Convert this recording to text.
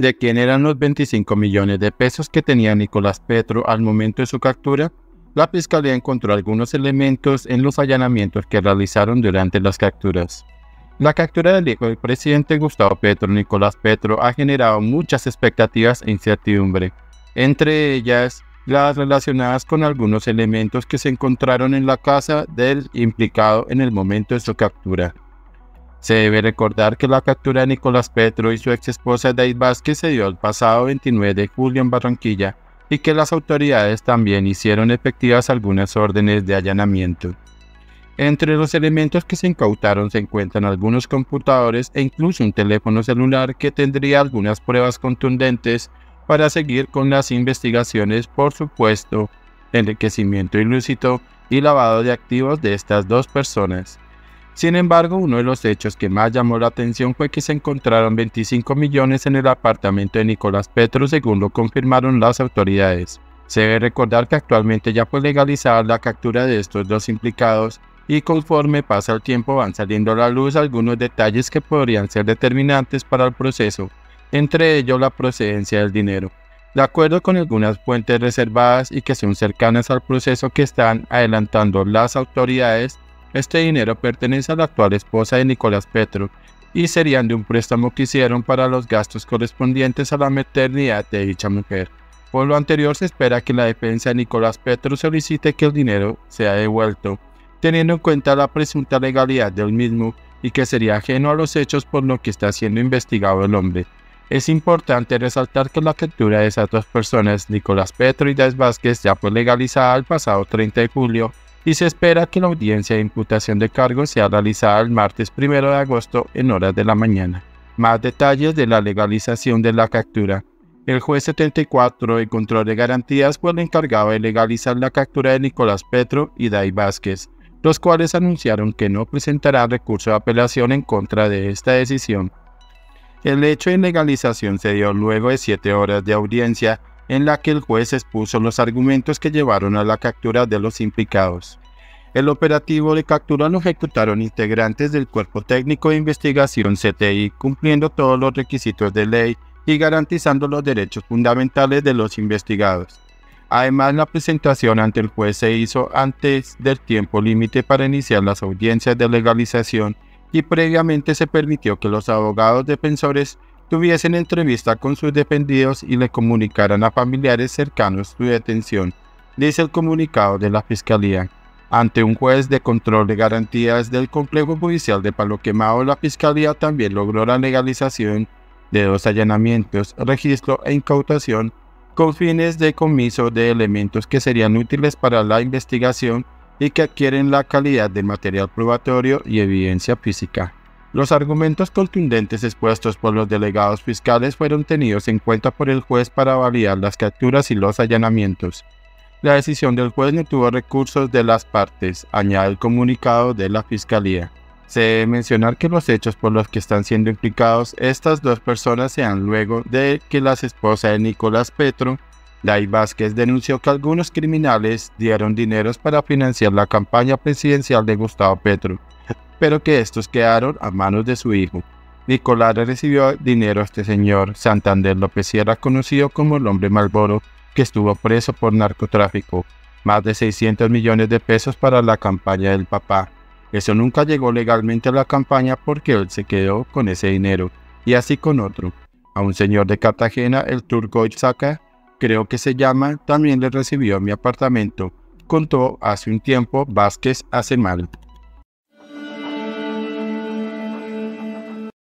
de quién eran los 25 millones de pesos que tenía Nicolás Petro al momento de su captura, la Fiscalía encontró algunos elementos en los allanamientos que realizaron durante las capturas. La captura del hijo del presidente Gustavo Petro, Nicolás Petro, ha generado muchas expectativas e incertidumbre, entre ellas las relacionadas con algunos elementos que se encontraron en la casa del implicado en el momento de su captura. Se debe recordar que la captura de Nicolás Petro y su ex esposa Day Vásquez se dio el pasado 29 de julio en Barranquilla y que las autoridades también hicieron efectivas algunas órdenes de allanamiento. Entre los elementos que se incautaron se encuentran algunos computadores e incluso un teléfono celular que tendría algunas pruebas contundentes para seguir con las investigaciones por supuesto enriquecimiento ilícito y lavado de activos de estas dos personas. Sin embargo, uno de los hechos que más llamó la atención fue que se encontraron 25 millones en el apartamento de Nicolás Petro, según lo confirmaron las autoridades. Se debe recordar que actualmente ya fue legalizada la captura de estos dos implicados, y conforme pasa el tiempo van saliendo a la luz algunos detalles que podrían ser determinantes para el proceso, entre ellos la procedencia del dinero. De acuerdo con algunas fuentes reservadas y que son cercanas al proceso que están adelantando las autoridades, este dinero pertenece a la actual esposa de Nicolás Petro y serían de un préstamo que hicieron para los gastos correspondientes a la maternidad de dicha mujer. Por lo anterior, se espera que la defensa de Nicolás Petro solicite que el dinero sea devuelto, teniendo en cuenta la presunta legalidad del mismo y que sería ajeno a los hechos por lo que está siendo investigado el hombre. Es importante resaltar que la captura de esas dos personas, Nicolás Petro y Des Vázquez, ya fue legalizada el pasado 30 de julio y se espera que la audiencia de imputación de cargos sea realizada el martes 1 de agosto en horas de la mañana. Más detalles de la legalización de la captura. El juez 74 de Control de Garantías fue el encargado de legalizar la captura de Nicolás Petro y Day Vásquez, los cuales anunciaron que no presentarán recurso de apelación en contra de esta decisión. El hecho de legalización se dio luego de 7 horas de audiencia en la que el juez expuso los argumentos que llevaron a la captura de los implicados. El operativo de captura lo ejecutaron integrantes del Cuerpo Técnico de Investigación CTI, cumpliendo todos los requisitos de ley y garantizando los derechos fundamentales de los investigados. Además, la presentación ante el juez se hizo antes del tiempo límite para iniciar las audiencias de legalización y previamente se permitió que los abogados defensores tuviesen entrevista con sus defendidos y le comunicaran a familiares cercanos su detención, dice el comunicado de la Fiscalía. Ante un juez de control de garantías del Complejo Judicial de Paloquemao, la Fiscalía también logró la legalización de 2 allanamientos, registro e incautación con fines de comiso de elementos que serían útiles para la investigación y que adquieren la calidad de material probatorio y evidencia física. Los argumentos contundentes expuestos por los delegados fiscales fueron tenidos en cuenta por el juez para validar las capturas y los allanamientos. La decisión del juez no tuvo recursos de las partes, añade el comunicado de la Fiscalía. Se debe mencionar que los hechos por los que están siendo implicados estas dos personas se dan luego de que la esposa de Nicolás Petro, Day Vásquez, denunció que algunos criminales dieron dineros para financiar la campaña presidencial de Gustavo Petro, pero que estos quedaron a manos de su hijo. Nicolás recibió dinero a este señor, Santander López Sierra, conocido como el hombre Malboro, que estuvo preso por narcotráfico, más de 600 millones de pesos para la campaña del papá. Eso nunca llegó legalmente a la campaña porque él se quedó con ese dinero, y así con otro. A un señor de Cartagena, el turco Oyxaca, creo que se llama, también le recibió mi apartamento, contó hace un tiempo Vázquez hace mal.